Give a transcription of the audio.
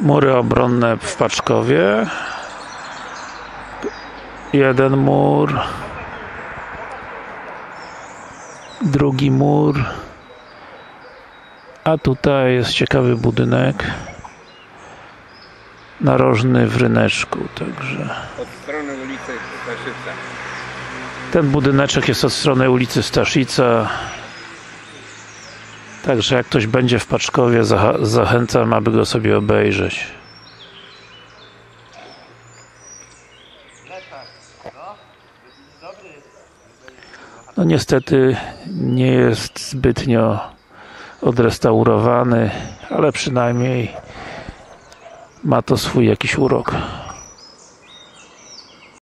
Mury obronne w Paczkowie. Jeden mur, drugi mur, a tutaj jest ciekawy budynek narożny w Ryneczku, także od strony ulicy Staszica. Ten budyneczek jest od strony ulicy Staszica, także jak ktoś będzie w Paczkowie, zachęcam, aby go sobie obejrzeć. No niestety nie jest zbytnio odrestaurowany, ale przynajmniej ma to swój jakiś urok.